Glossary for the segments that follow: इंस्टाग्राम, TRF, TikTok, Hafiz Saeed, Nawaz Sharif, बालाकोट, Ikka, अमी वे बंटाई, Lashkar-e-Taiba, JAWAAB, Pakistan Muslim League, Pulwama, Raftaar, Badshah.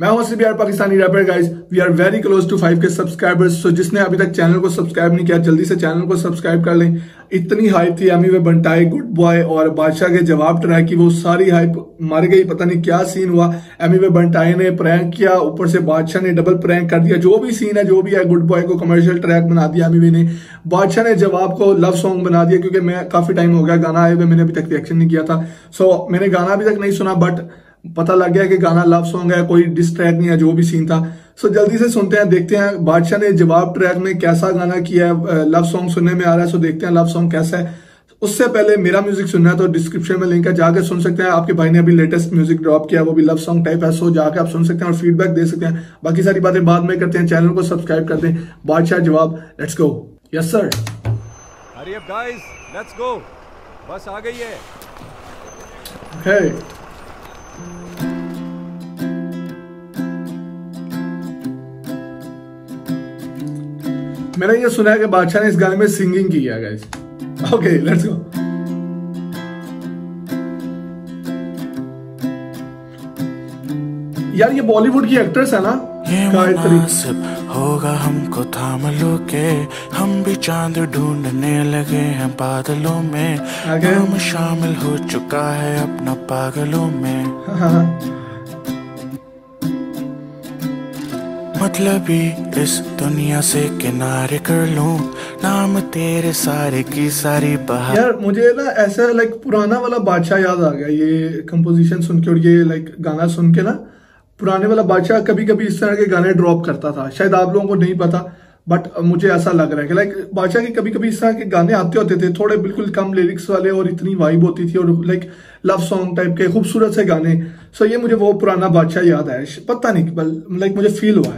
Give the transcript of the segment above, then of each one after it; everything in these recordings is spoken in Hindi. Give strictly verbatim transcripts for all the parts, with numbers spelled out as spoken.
मैं हूं असली यार Pakistani rapper guys. We are very close to five K subscribers. So जिसने अभी तक चैनल को सब्सक्राइब नहीं किया जल्दी से चैनल को सब्सक्राइब कर लें। इतनी हाइप थी अमी वे बंटाई गुड बॉय और बादशाह के जवाब ट्रैक की, वो सारी हाइप मार गई। पता नहीं क्या सीन हुआ, अमी वे बंटाई ने प्रैंक किया, ऊपर से बादशाह ने डबल प्रैंक कर दिया। जो भी सीन है जो भी है, गुड बॉय को कमर्शियल ट्रैक बना दिया अमी वे ने, बादशाह ने जवाब को लव सॉन्ग बना दिया। क्योंकि मैं काफी टाइम हो गया गाना आए हुए, मैंने अभी तक रिएक्शन नहीं किया था। सो so, मैंने गाना अभी तक नहीं सुना बट पता लग गया कि गाना लव सॉन्ग है, कोई डिस्ट्रैक्ट नहीं है जो भी सीन था। सो जल्दी से सुनते हैं, देखते हैं बादशाह ने जवाब ट्रैक में कैसा गाना किया है। लव सॉन्ग सुनने में आ रहा है, सो देखते हैं लव सॉन्ग कैसा है। उससे पहले मेरा म्यूजिक सुनना है तो डिस्क्रिप्शन में लिंक है, जाकर सुन सकते हैं। आपके भाई ने अभी लेटेस्ट म्यूजिक ड्रॉप किया, वो भी लव सॉन्ग टाइप है, सो जाकर आप सुन सकते हैं और फीडबैक दे सकते हैं। बाकी सारी बातें बाद में करते हैं, चैनल को सब्सक्राइब कर दें। बादशाह जवाब, लेट्स गो। यस सर, अरे गाइस लेट्स गो, बस आ गई है। मैंने ये सुना है कि बादशाह ने इस गाने में सिंगिंग की है गाइस। Okay let's go. यार ये बॉलीवुड की एक्ट्रेस है ना, होगा हमको थाम लो के, हम भी चांद ढूंढने लगे हैं बादलों में, हम शामिल हो चुका है अपना पागलों में। हाँ। मतलब ही इस दुनिया से किनारे कर लूं, नाम तेरे सारे की सारी बहार। यार मुझे ना ऐसा लाइक पुराना वाला बादशाह याद आ गया, ये कंपोजिशन सुन के और ये लाइक गाना सुन के ना, पुराने वाला बादशाह कभी कभी इस तरह के गाने ड्रॉप करता था। शायद आप लोगों को नहीं पता बट मुझे ऐसा लग रहा है कि लाइक बादशाह के कभी कभी इस तरह के गाने आते होते थे, थोड़े बिल्कुल कम लिरिक्स वाले और इतनी वाइब होती थी और लाइक लव सॉन्ग टाइप के खूबसूरत से गाने। सो ये मुझे वो पुराना बादशाह याद है, पता नहीं लाइक मुझे फील हुआ है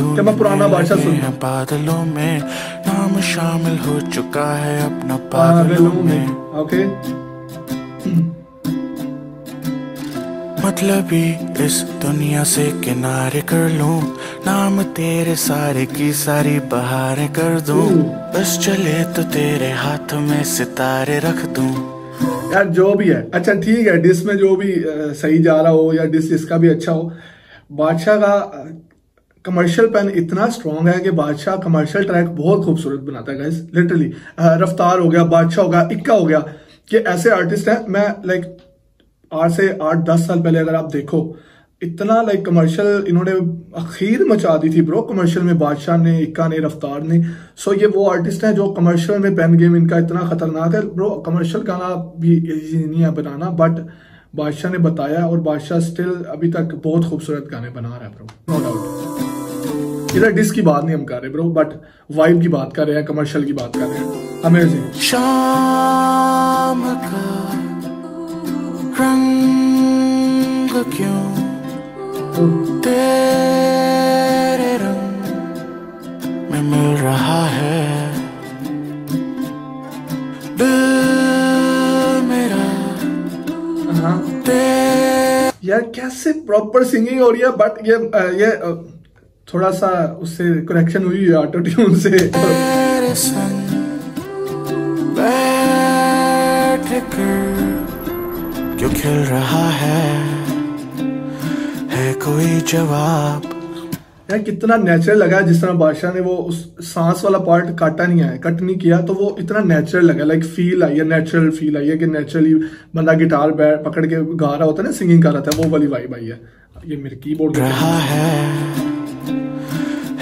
कि मैं पुराना बादशाह सुन रहा हूं। बादलों में नाम शामिल हो चुका है अपना पागलों में। ओके मतलब ही इस दुनिया से किनारे कर लूं, नाम तेरे सारे की सारी बहारें कर दूं, बस चले तो तेरे हाथ में सितारे रख दूं। यार जो भी है अच्छा ठीक है, डिस में जो भी आ, सही जा रहा हो या डिस इसका भी अच्छा हो। बादशाह का कमर्शियल पेन इतना स्ट्रॉन्ग है कि बादशाह कमर्शियल ट्रैक बहुत खूबसूरत बनाता है गाइस, लिटरली। रफ्तार हो गया, बादशाह हो गया, इक्का हो गया, कि ऐसे आर्टिस्ट हैं। मैं लाइक आठ से आठ दस साल पहले अगर आप देखो, इतना लाइक कमर्शियल इन्होंने अखीर मचा दी थी ब्रो कमर्शियल में, बादशाह ने, इक्का ने, रफ्तार ने। सो ये वो आर्टिस्ट हैं जो कमर्शियल में पेन गेम इनका इतना खतरनाक है ब्रो। कमर्शियल गाना भी इजी नहीं है बनाना बट बादशाह ने बताया और बादशाह स्टिल अभी तक बहुत खूबसूरत गाने बना रहा है ब्रो, नो डाउट। इधर डिस की बात नहीं हम कर रहे ब्रो बट वाइब की बात कर रहे हैं, कमर्शियल की बात कर रहे हैं। अमेजिंग रंग क्यों तेरे रंग में मिल रहा है, दिल मेरा तेरे। यार कैसे प्रॉपर सिंगिंग हो रही है बट ये ये थोड़ा सा उससे करेक्शन हुई है ऑटो ट्यून से। तेरे संग बैठ कर क्यों खेल रहा है, है कोई जवाब। यार कितना नेचुरल लगा, जिस तरह बादशाह ने वो उस सांस वाला पार्ट काटा नहीं है, कट नहीं किया, तो वो इतना नेचुरल लगा, लाइक फील आई है, नेचुरल फील आई है कि नेचुरली बंदा गिटार बैठ पकड़ के गा रहा होता है ना, सिंगिंग कर रहा था, वो वाली वाइब आई है। ये मेरे कीबोर्ड रहा है,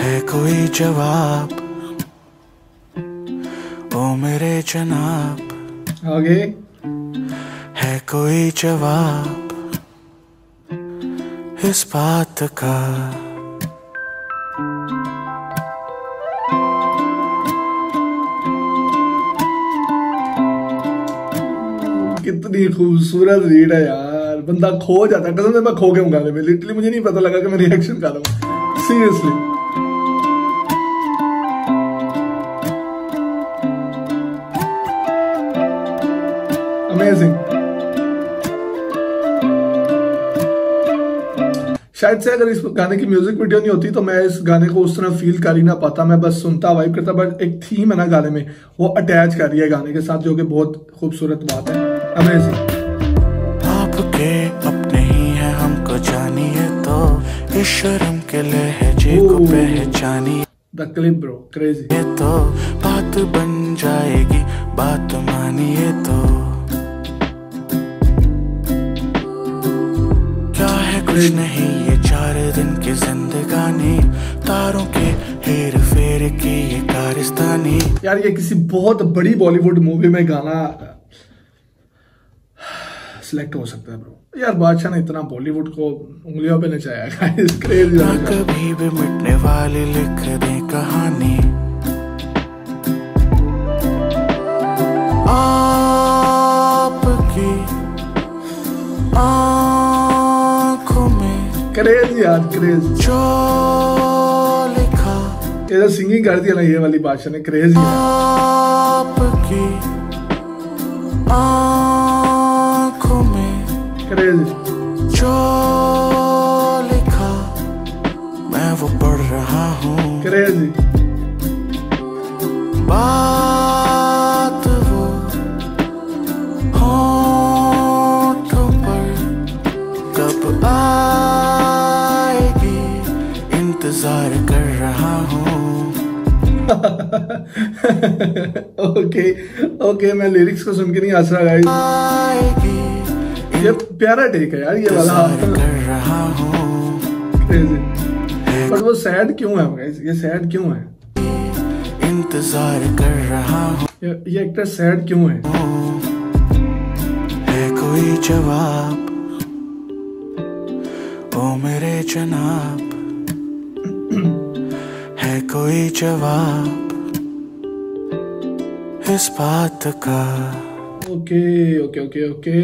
है कोई जवाब ओ मेरे जनाब, आगे है कोई जवाब इस बात का। कितनी खूबसूरत रीड है यार, बंदा खो जाता है। कसम से मैं खो गया हूँ गाने में, लिटरली मुझे नहीं पता लगा कि मैं रिएक्शन कर रहा हूँ, सीरियसली। शायद से अगर इस गाने की म्यूजिक वीडियो नहीं होती तो मैं इस गाने को उस तरह फील कर ही ना पाता, मैं बस सुनता वाइब करता। बट एक थीम है ना गाने में, वो अटैच कर रही है गाने के साथ, जो कि बहुत खूबसूरत बात है। अमेजिंग। आपके अपने ही है हमको जानिए तो शर्म के लहजे को पहचानी द क्लिप ब्रो क्रेजी ये तो बात बन जाएगी बात मानिए तो क्या है कुछ नहीं ये चार दिन की जिंदगानी तारों के हेर फेर की ये कारिस्तानी। यार ये किसी बहुत बड़ी बॉलीवुड मूवी में गाना सिलेक्ट हो सकता है ब्रो। यार बादशाह ने इतना बॉलीवुड को उंगलियों पे नचाया गाइस क्रेजी ना कभी भी मिटने वाली लिख दे कहानी आपकी आँखों में क्रेजी यार क्रेजी जो लिखा ये जो सिंगिंग कर दिया ना ये वाली बादशाह ने क्रेजी आपकी जो लिखा मैं वो पढ़ रहा हूँ क्रेजी बात वो होठों पर कब आएगी इंतजार कर रहा हूँ। ओके ओके मैं लिरिक्स को सुन के नहीं हंस रहा गाइस ये प्यारा टेक है यार ये वाला कर रहा हूं पर वो सैड क्यों है गाइस ये सैड क्यों है इंतजार कर रहा हूं ये, ये एक्टर सैड क्यों है है कोई जवाब ओ मेरे जनाब है कोई जवाब इस बात का। Okay okay okay okay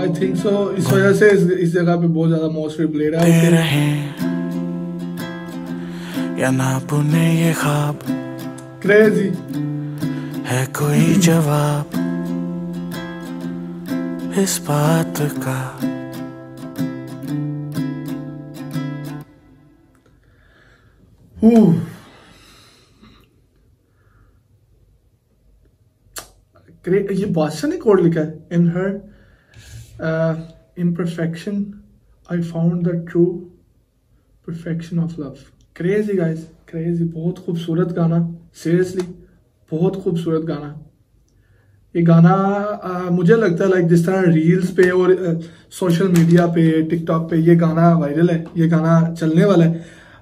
I think so इस वजह से इस, इस जगह पे बहुत ज्यादा मोस्टली प्ले रहा है रहे या ना पुने ये ख्वाब क्रेजी है कोई जवाब इस बात का। ये बादशाह ने कोड लिखा है इन हर Uh, imperfection, I found the true perfection of love. Crazy guys, crazy. बहुत खूबसूरत गाना, seriously, बहुत खूबसूरत गाना। ये गाना uh, मुझे लगता है लाइक जिस तरह रील्स पे और सोशल uh, मीडिया पे टिकटॉक पे ये गाना वायरल है, ये गाना चलने वाला है,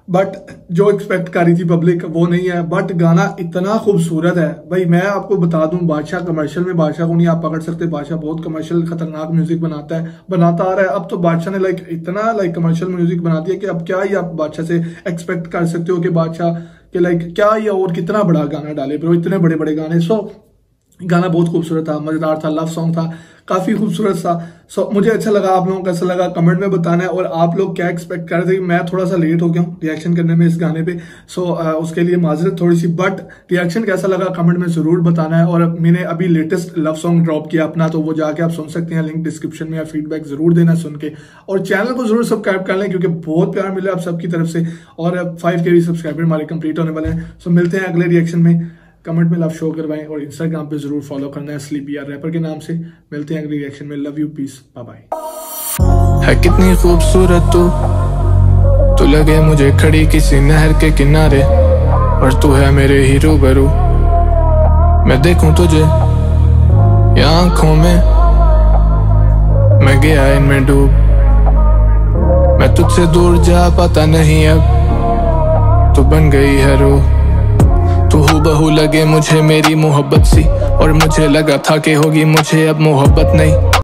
बट जो एक्सपेक्ट कर रही थी पब्लिक वो नहीं है, बट गाना इतना खूबसूरत है भाई। मैं आपको बता दूं बादशाह कमर्शियल में बादशाह को नहीं आप पकड़ सकते, बादशाह बहुत कमर्शियल खतरनाक म्यूजिक बनाता है, बनाता आ रहा है। अब तो बादशाह ने लाइक इतना लाइक कमर्शियल म्यूजिक बना दिया कि अब क्या ही आप बादशाह से एक्सपेक्ट कर सकते हो कि बादशाह के लाइक क्या ही और कितना बड़ा गाना डाले ब्रो, इतने बड़े बड़े गाने। सो गाना बहुत खूबसूरत था, मज़ेदार था, लव सॉन्ग था, काफ़ी खूबसूरत था। सो मुझे अच्छा लगा, आप लोगों को कैसा लगा कमेंट में बताना है, और आप लोग क्या एक्सपेक्ट कर रहे थे। मैं थोड़ा सा लेट हो गया हूँ रिएक्शन करने में इस गाने पे, सो आ, उसके लिए माजरत थोड़ी सी, बट रिएक्शन कैसा लगा कमेंट में ज़रूर बताना है। और मैंने अभी लेटेस्ट लव सॉन्ग ड्रॉप किया अपना, तो वो जाके आप सुन सकते हैं, लिंक डिस्क्रिप्शन में, या फीडबैक ज़रूर देना सुन के, और चैनल को ज़रूर सब्सक्राइब कर लें क्योंकि बहुत प्यार मिला आप सबकी तरफ से, और फाइव के भी सब्सक्राइबर हमारे कंप्लीट होने वाले हैं। सो मिलते हैं अगले रिएक्शन में, कमेंट में लव शो करवाएं, और इंस्टाग्राम पे जरूर फॉलो करना है स्लीपी आर रैपर के नाम से। मिलते हैं अगली रिएक्शन में, love you peace bye bye. है कितनी खूबसूरत तू तू लगे मुझे खड़ी किसी नहर के किनारे, और तू है मेरे ही रूबरू, मैं देखूं तुझे या आंखों में, मैं गया इनमें डूब, मैं तुझसे दूर जा पाता नहीं अब, तू बन गई है रूह। तू हूबहू लगे मुझे मेरी मोहब्बत सी, और मुझे लगा था कि होगी मुझे अब मोहब्बत नहीं।